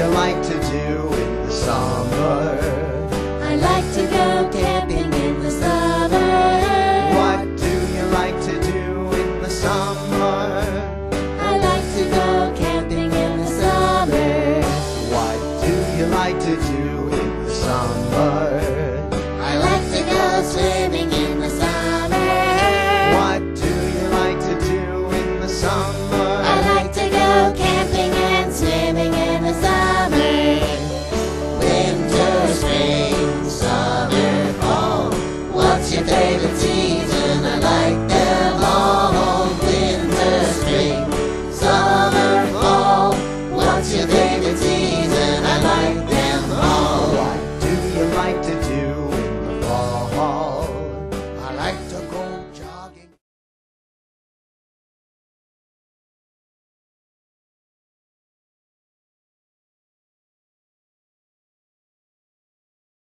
you like to do in the summer? I like to go camping in the summer. What do you like to do in the summer? I like to go camping in the summer. What do you like to do in the summer? I like to go swimming in the summer. What do you like to do in the summer? I like to go camping and swimming in the summer. Favorite